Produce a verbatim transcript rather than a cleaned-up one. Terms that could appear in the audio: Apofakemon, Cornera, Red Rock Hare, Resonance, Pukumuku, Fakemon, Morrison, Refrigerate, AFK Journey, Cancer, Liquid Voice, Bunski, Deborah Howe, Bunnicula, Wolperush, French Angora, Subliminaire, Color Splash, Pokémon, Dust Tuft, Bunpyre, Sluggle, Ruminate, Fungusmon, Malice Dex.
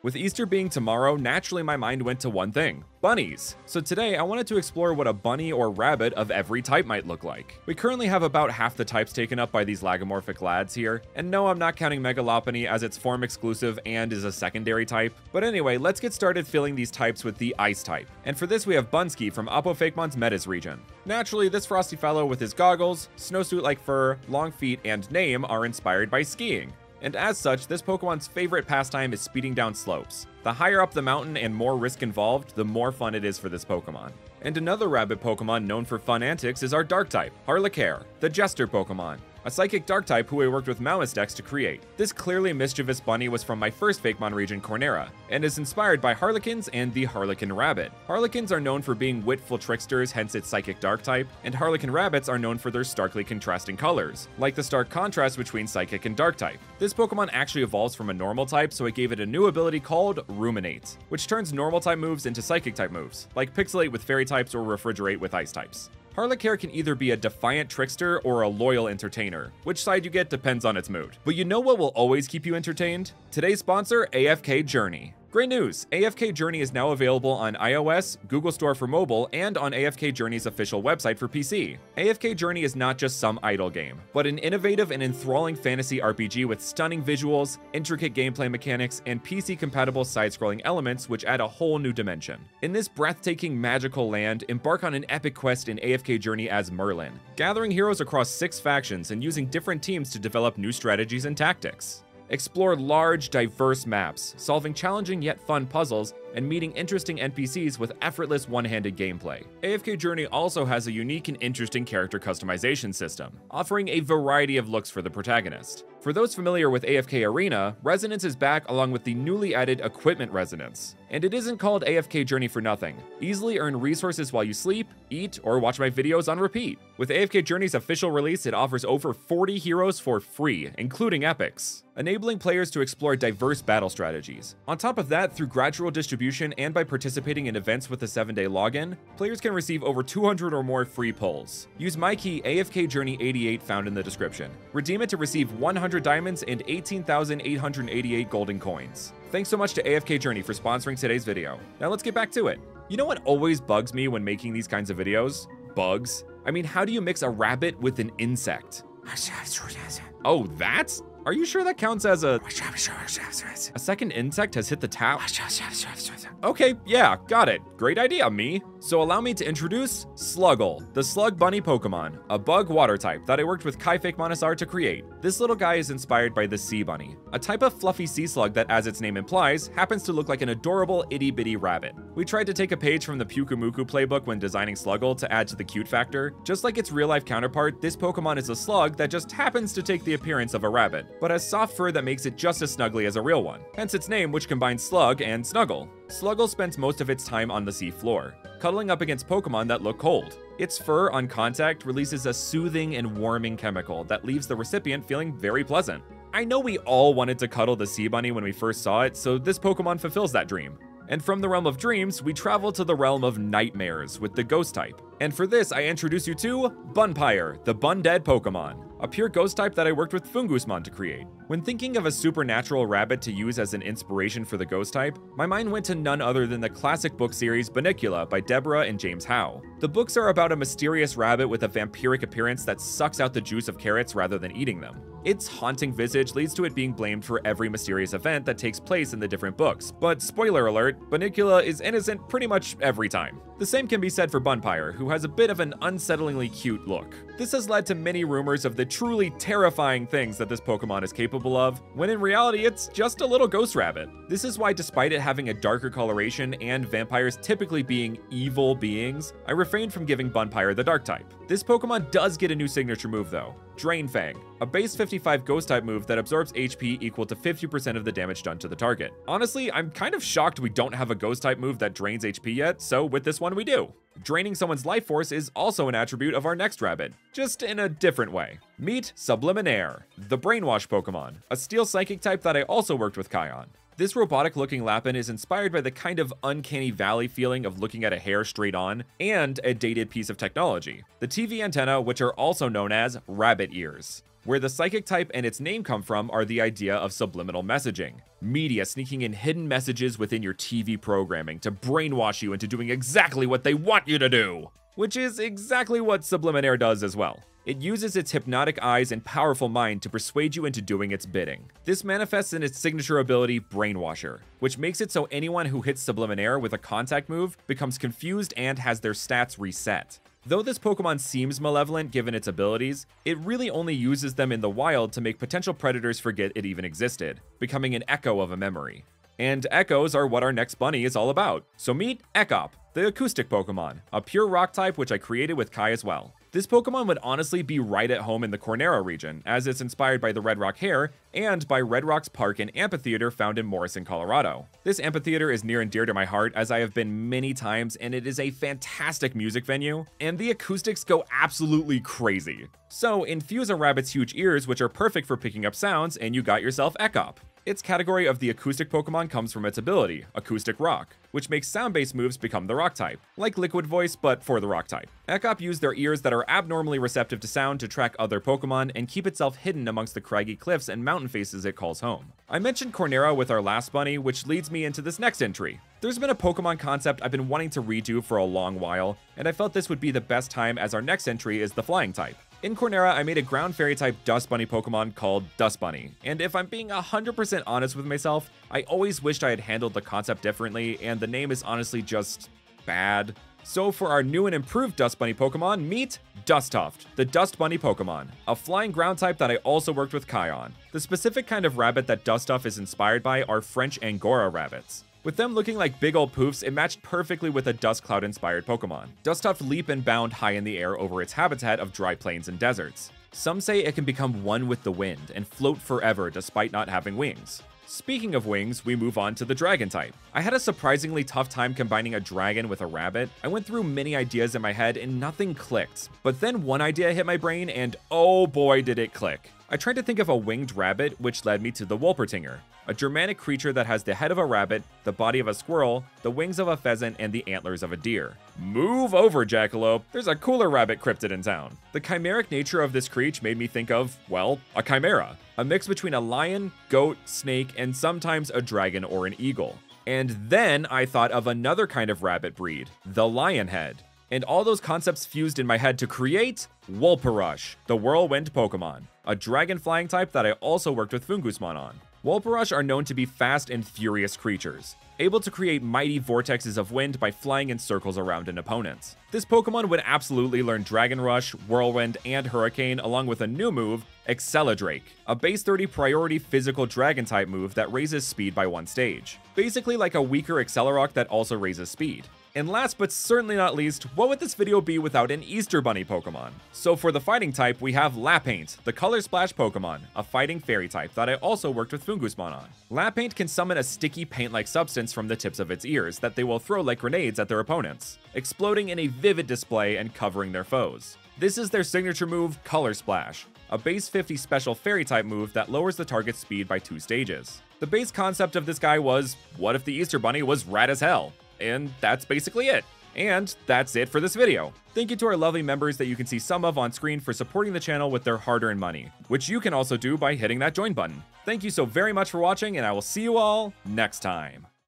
With Easter being tomorrow, naturally my mind went to one thing, bunnies. So today I wanted to explore what a bunny or rabbit of every type might look like. We currently have about half the types taken up by these lagomorphic lads here, and no, I'm not counting Mega Lopunny as its form exclusive and is a secondary type. But anyway, let's get started filling these types with the ice type. And for this we have Bunski from Apofakemon's Metis region. Naturally, this frosty fellow with his goggles, snowsuit-like fur, long feet, and name are inspired by skiing. And as such, this Pokemon's favorite pastime is speeding down slopes. The higher up the mountain and more risk involved, the more fun it is for this Pokemon. And another rabbit Pokemon known for fun antics is our dark type, Harlequaire, the Jester Pokemon, a psychic dark type who we worked with Malice Dex to create. This clearly mischievous bunny was from my first Fakemon region, Cornera, and is inspired by Harlequins and the Harlequin Rabbit. Harlequins are known for being witful tricksters, hence its psychic dark type, and Harlequin Rabbits are known for their starkly contrasting colors, like the stark contrast between psychic and dark type. This Pokemon actually evolves from a normal type, so I gave it a new ability called Ruminate, which turns normal type moves into psychic type moves, like Pixelate with fairy types or Refrigerate with ice types. Harlequaire can either be a defiant trickster or a loyal entertainer. Which side you get depends on its mood. But you know what will always keep you entertained? Today's sponsor, A F K Journey. Great news! A F K Journey is now available on i O S, Google Store for mobile, and on A F K Journey's official website for P C. A F K Journey is not just some idle game, but an innovative and enthralling fantasy R P G with stunning visuals, intricate gameplay mechanics, and P C-compatible side-scrolling elements which add a whole new dimension. In this breathtaking, magical land, embark on an epic quest in A F K Journey as Merlin, gathering heroes across six factions and using different teams to develop new strategies and tactics. Explore large, diverse maps, solving challenging yet fun puzzles, and meeting interesting N P Cs with effortless one-handed gameplay. A F K Journey also has a unique and interesting character customization system, offering a variety of looks for the protagonist. For those familiar with A F K Arena, Resonance is back along with the newly added Equipment Resonance. And it isn't called A F K Journey for nothing. Easily earn resources while you sleep, eat, or watch my videos on repeat. With A F K Journey's official release, it offers over forty heroes for free, including epics, enabling players to explore diverse battle strategies. On top of that, through gradual distribution and by participating in events with a seven-day login, players can receive over two hundred or more free pulls. Use my key A F K Journey eighty-eight found in the description. Redeem it to receive one hundred diamonds and eighteen thousand eight hundred eighty-eight golden coins. Thanks so much to A F K Journey for sponsoring today's video. Now let's get back to it. You know what always bugs me when making these kinds of videos? Bugs. I mean, how do you mix a rabbit with an insect? Oh, that's? Are you sure that counts as a... A second insect has hit the tower? Okay, yeah, got it. Great idea, me. So allow me to introduce Sluggle, the slug bunny Pokemon, a bug water type that I worked with Kaifakemonasar to create. This little guy is inspired by the sea bunny, a type of fluffy sea slug that, as its name implies, happens to look like an adorable itty bitty rabbit. We tried to take a page from the Pukumuku playbook when designing Sluggle to add to the cute factor. Just like its real life counterpart, this Pokemon is a slug that just happens to take the appearance of a rabbit, but has soft fur that makes it just as snuggly as a real one, hence its name, which combines slug and snuggle. Sluggle spends most of its time on the sea floor, cuddling up against Pokemon that look cold. Its fur, on contact, releases a soothing and warming chemical that leaves the recipient feeling very pleasant. I know we all wanted to cuddle the sea bunny when we first saw it, so this Pokemon fulfills that dream. And from the realm of dreams, we travel to the realm of nightmares with the ghost type. And for this, I introduce you to Bunpyre, the Bundead Pokemon, a pure ghost type that I worked with Fungusmon to create. When thinking of a supernatural rabbit to use as an inspiration for the ghost type, my mind went to none other than the classic book series Bunnicula by Deborah and James Howe. The books are about a mysterious rabbit with a vampiric appearance that sucks out the juice of carrots rather than eating them. Its haunting visage leads to it being blamed for every mysterious event that takes place in the different books, but spoiler alert, Bunnicula is innocent pretty much every time. The same can be said for Bunpyre, who has a bit of an unsettlingly cute look. This has led to many rumors of the truly terrifying things that this Pokemon is capable of, when in reality it's just a little ghost rabbit. This is why, despite it having a darker coloration and vampires typically being evil beings, I refrained from giving Bunpyre the dark type. This Pokemon does get a new signature move though, Drain Fang, a base fifty-five ghost type move that absorbs H P equal to fifty percent of the damage done to the target. Honestly, I'm kind of shocked we don't have a ghost type move that drains H P yet, so with this one we do. Draining someone's life force is also an attribute of our next rabbit, just in a different way. Meet Subliminaire, the Brainwash Pokemon, a steel psychic type that I also worked with Kaion. This robotic-looking Lapaint is inspired by the kind of uncanny valley feeling of looking at a hair straight on, and a dated piece of technology, the T V antenna, which are also known as rabbit ears. where the psychic type and its name come from are the idea of subliminal messaging. Media sneaking in hidden messages within your T V programming to brainwash you into doing exactly what they want you to do. Which is exactly what Subliminaire does as well. It uses its hypnotic eyes and powerful mind to persuade you into doing its bidding. This manifests in its signature ability, Brainwasher, which makes it so anyone who hits Subliminaire with a contact move becomes confused and has their stats reset. Though this Pokemon seems malevolent given its abilities, it really only uses them in the wild to make potential predators forget it even existed, becoming an echo of a memory. And echoes are what our next bunny is all about. So meet Ekop, the acoustic Pokemon, a pure rock type which I created with Kai as well. This Pokemon would honestly be right at home in the Cornera region, as it's inspired by the Red Rock Hare and by Red Rock's park and amphitheater found in Morrison, Colorado. This amphitheater is near and dear to my heart, as I have been many times, and it is a fantastic music venue, and the acoustics go absolutely crazy. So infuse a rabbit's huge ears, which are perfect for picking up sounds, and you got yourself Ekop. Its category of the acoustic Pokemon comes from its ability, Acoustic Rock, which makes sound-based moves become the rock type, like Liquid Voice, but for the rock type. Ekop used their ears that are abnormally receptive to sound to track other Pokemon and keep itself hidden amongst the craggy cliffs and mountain faces it calls home. I mentioned Cornera with our last bunny, which leads me into this next entry. There's been a Pokemon concept I've been wanting to redo for a long while, and I felt this would be the best time as our next entry is the flying type. In Cornera, I made a ground fairy type Dust Bunny Pokemon called Dust Bunny, and if I'm being one hundred percent honest with myself, I always wished I had handled the concept differently, and the name is honestly just bad. So for our new and improved Dust Bunny Pokemon, meet Dust Tuft, the Dust Bunny Pokemon, a flying ground type that I also worked with Kai on. The specific kind of rabbit that Dust Tuft is inspired by are French Angora rabbits. With them looking like big old poofs, it matched perfectly with a Dust Cloud-inspired Pokemon. Dust Tuft leap and bound high in the air over its habitat of dry plains and deserts. Some say it can become one with the wind and float forever despite not having wings. Speaking of wings, we move on to the dragon type. I had a surprisingly tough time combining a dragon with a rabbit. I went through many ideas in my head and nothing clicked. But then one idea hit my brain and oh boy did it click. I tried to think of a winged rabbit, which led me to the Wolperush, a Germanic creature that has the head of a rabbit, the body of a squirrel, the wings of a pheasant, and the antlers of a deer. Move over, Jackalope, there's a cooler rabbit cryptid in town. The chimeric nature of this creature made me think of, well, a chimera. A mix between a lion, goat, snake, and sometimes a dragon or an eagle. And then I thought of another kind of rabbit breed, the lionhead. And all those concepts fused in my head to create Wolperush, the whirlwind Pokemon, a dragon flying type that I also worked with Fungusmon on. Wolperush are known to be fast and furious creatures, able to create mighty vortexes of wind by flying in circles around an opponent. This Pokemon would absolutely learn Dragon Rush, Whirlwind, and Hurricane along with a new move, Accelerate, a base thirty priority physical dragon type move that raises speed by one stage. Basically like a weaker Accelerate that also raises speed. And last but certainly not least, what would this video be without an Easter Bunny Pokemon? So for the fighting type, we have Lapaint, the Color Splash Pokemon, a fighting fairy type that I also worked with Fungusmon on. Lapaint can summon a sticky paint-like substance from the tips of its ears that they will throw like grenades at their opponents, exploding in a vivid display and covering their foes. This is their signature move, Color Splash, a base fifty special fairy type move that lowers the target's speed by two stages. The base concept of this guy was, what if the Easter Bunny was rad as hell? And that's basically it. And that's it for this video. Thank you to our lovely members that you can see some of on screen for supporting the channel with their hard-earned money, which you can also do by hitting that join button. Thank you so very much for watching, and I will see you all next time.